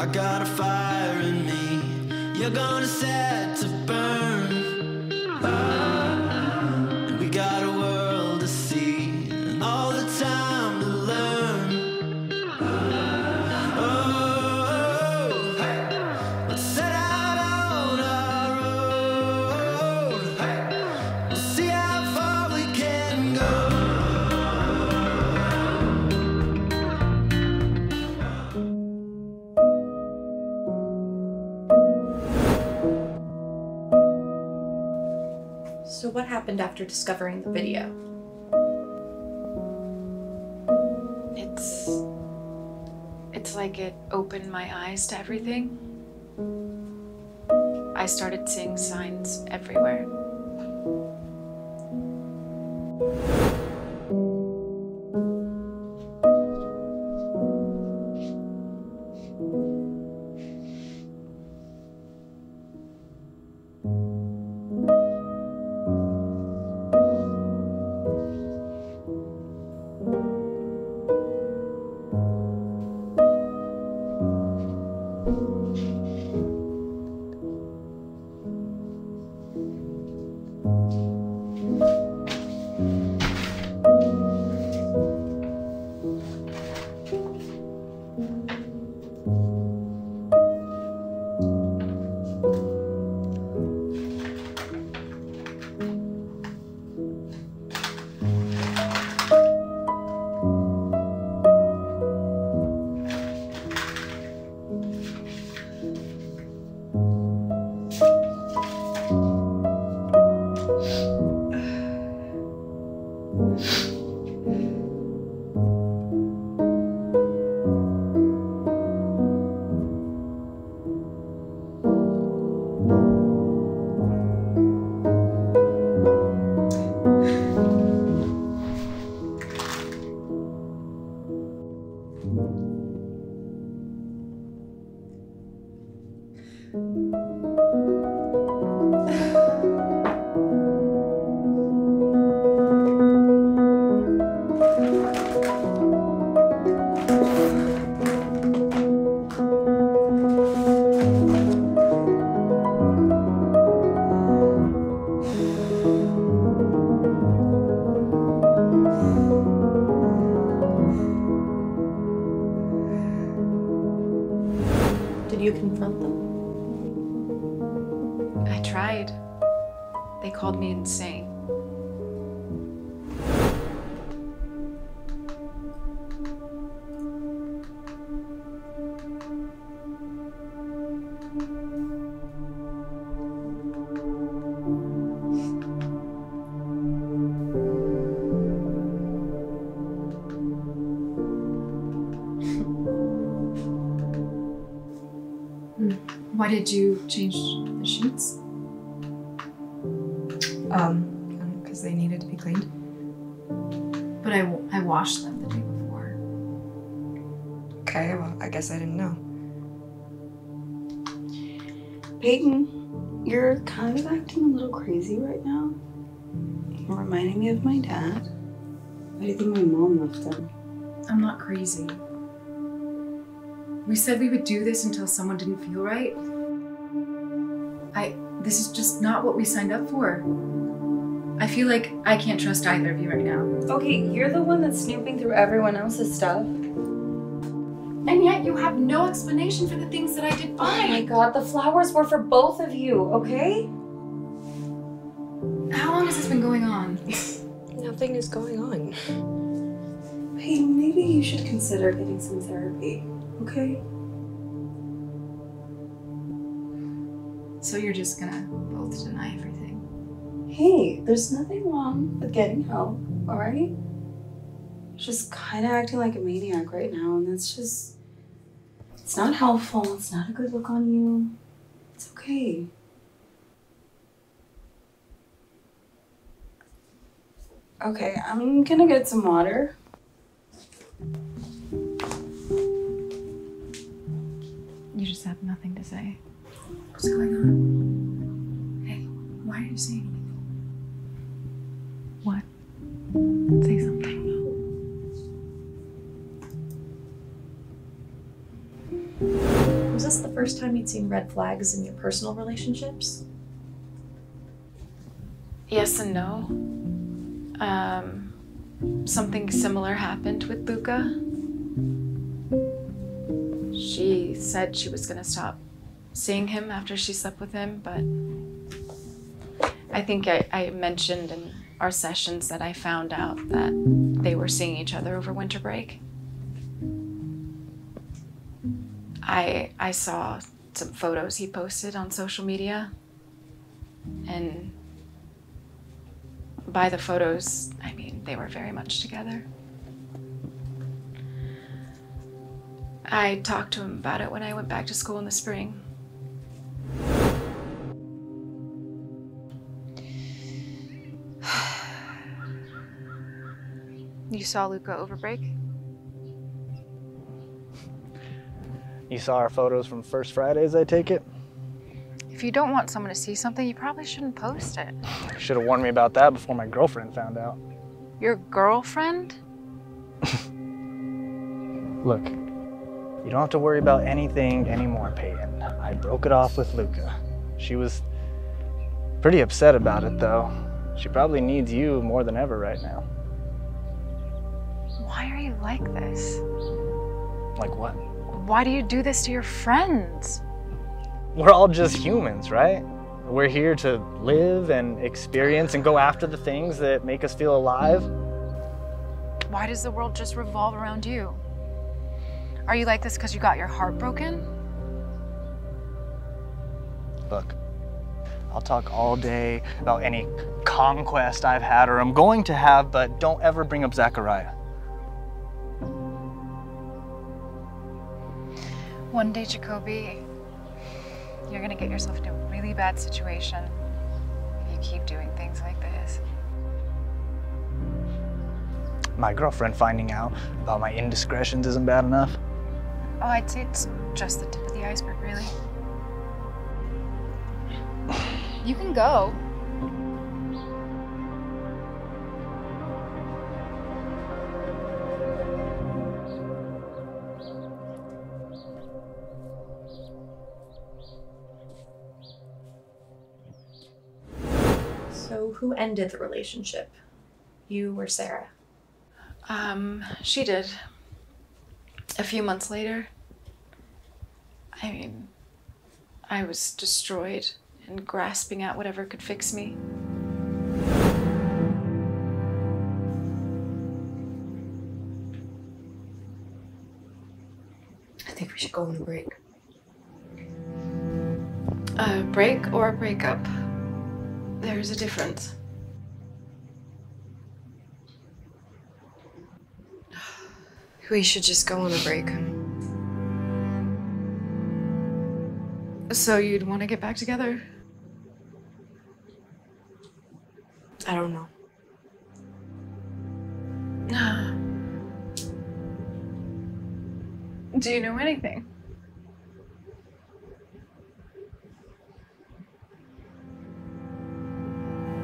I got a fire in me. You're gonna set to burn. And we got a world to see and all the time to learn. Hey. Let's set out on our road. Hey. We'll see how far we can go. So what happened after discovering the video? It's like it opened my eyes to everything. I started seeing signs everywhere. Did you confront them? I tried. They called me insane. Why did you change the sheets? Because they needed to be cleaned. But I washed them the day before. Okay, well, I guess I didn't know. Peyton, you're kind of acting a little crazy right now. You're reminding me of my dad. Why do you think my mom left him? I'm not crazy. We said we would do this until someone didn't feel right. This is just not what we signed up for. I feel like I can't trust either of you right now. Okay, you're the one that's snooping through everyone else's stuff. And yet you have no explanation for the things that I did buy. Oh my God, the flowers were for both of you, okay? How long has this been going on? Nothing is going on. Hey, maybe you should consider getting some therapy. Okay. So you're just gonna both deny everything? Hey, there's nothing wrong with getting help, all right? Just kind of acting like a maniac right now, and that's just, it's not helpful. It's not a good look on you. It's okay. Okay, I'm gonna get some water. You just have nothing to say. What's going on? Hey, why are you saying anything? What? Say something. Was this the first time you'd seen red flags in your personal relationships? Yes and no. Something similar happened with Luca. She said she was gonna stop seeing him after she slept with him, but I think I mentioned in our sessions that I found out that they were seeing each other over winter break. I saw some photos he posted on social media, and by the photos, I mean, they were very much together. I talked to him about it when I went back to school in the spring. You saw Luca over break? You saw our photos from First Fridays, I take it? If you don't want someone to see something, you probably shouldn't post it. You should have warned me about that before my girlfriend found out. Your girlfriend? Look, you don't have to worry about anything anymore, Peyton. I broke it off with Luca. She was pretty upset about it, though. She probably needs you more than ever right now. Why are you like this? Like what? Why do you do this to your friends? We're all just humans, right? We're here to live and experience and go after the things that make us feel alive. Why does the world just revolve around you? Are you like this because you got your heart broken? Look, I'll talk all day about any conquest I've had or I'm going to have, but don't ever bring up Zachariah. One day, Jacoby, you're gonna get yourself into a really bad situation if you keep doing things like this. My girlfriend finding out about my indiscretions isn't bad enough. Oh, I'd say it's just the tip of the iceberg, really. You can go. So who ended the relationship? You or Sara? She did. A few months later. I mean, I was destroyed and grasping at whatever could fix me. I think we should go on a break. A break or a breakup? There's a difference. We should just go on a break. So you'd want to get back together? I don't know. Do you know anything?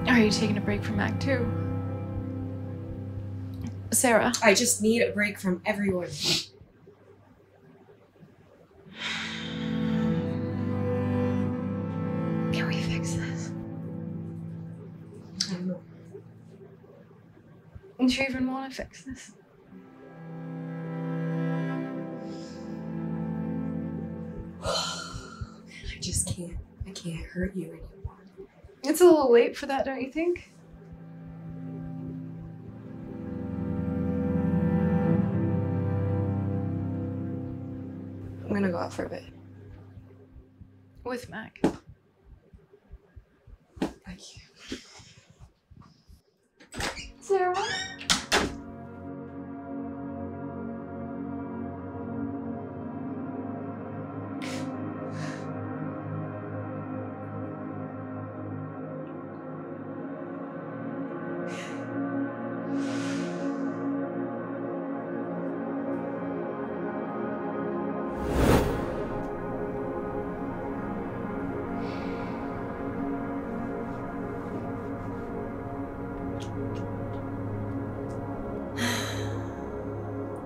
Are you taking a break from Mack too? Sara? I just need a break from everyone. Can we fix this? I don't know. Do you even want to fix this? I just can't. I can't hurt you anymore. It's a little late for that, don't you think? I'm gonna go out for a bit. With Mack. Thank you. Sara?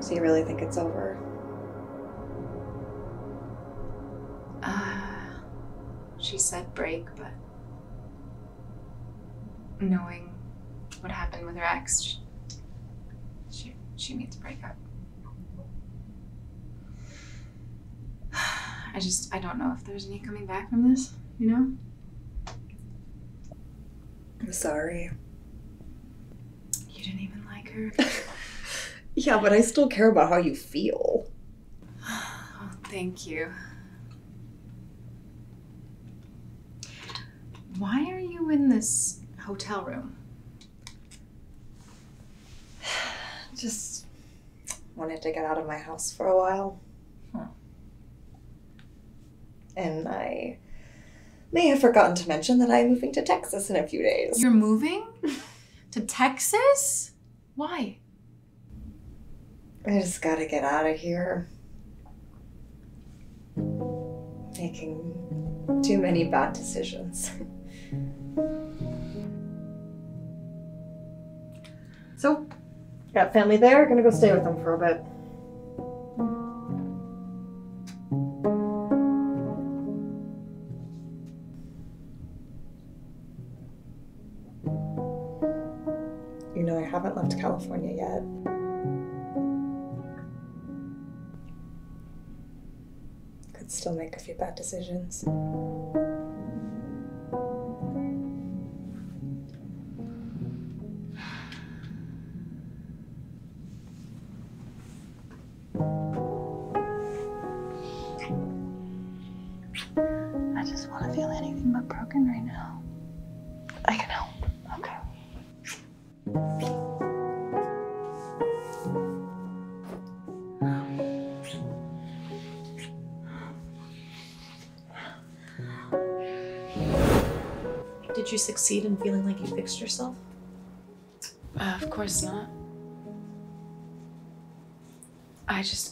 So you really think it's over? she said break, but knowing what happened with her ex, she needs to break up. I don't know if there's any coming back from this, you know? I'm sorry. You didn't even like her? Yeah, but I still care about how you feel. Oh, thank you. Why are you in this hotel room? Just wanted to get out of my house for a while. Huh. And I may have forgotten to mention that I'm moving to Texas in a few days. You're moving? To Texas? Why? I just gotta get out of here. Making too many bad decisions. So, got family there, gonna go stay with them for a bit. You know, I haven't left California yet. Could still make a few bad decisions. Did you succeed in feeling like you fixed yourself? Of course not.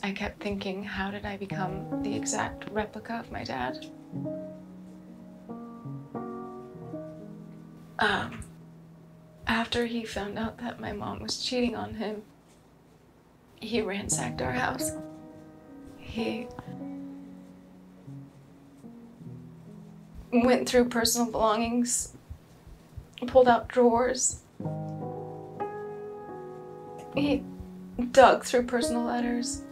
I kept thinking, how did I become the exact replica of my dad? After he found out that my mom was cheating on him, he ransacked our house. He went through personal belongings, pulled out drawers. He dug through personal letters.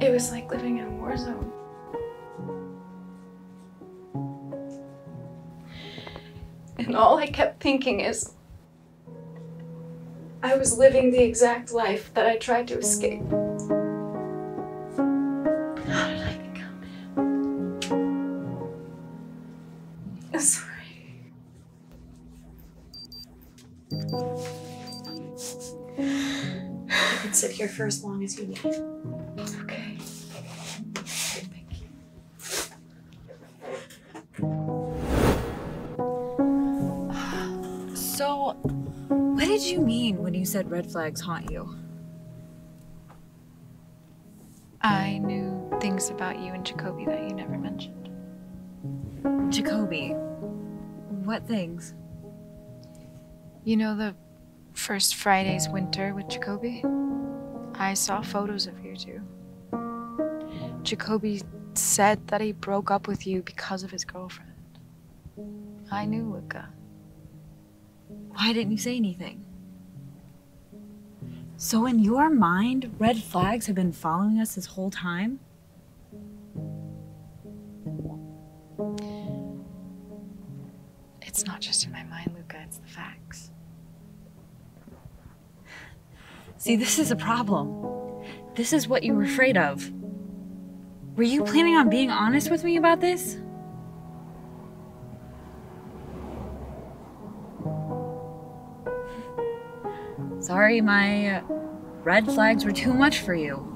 It was like living in a war zone. And all I kept thinking is, I was living the exact life that I tried to escape. How did I become him? Sorry. You can sit here for as long as you need. Okay. Thank you. So, what did you mean when you said red flags haunt you? I knew things about you and Jacoby that you never mentioned. Jacoby? What things? You know the first Friday's winter with Jacoby? I saw photos of you two. Jacoby said that he broke up with you because of his girlfriend. I knew Luca. Why didn't you say anything? So in your mind, red flags have been following us this whole time? It's not just in my mind, Luca, it's the facts. See, this is a problem. This is what you were afraid of. Were you planning on being honest with me about this? Sorry, my red flags were too much for you.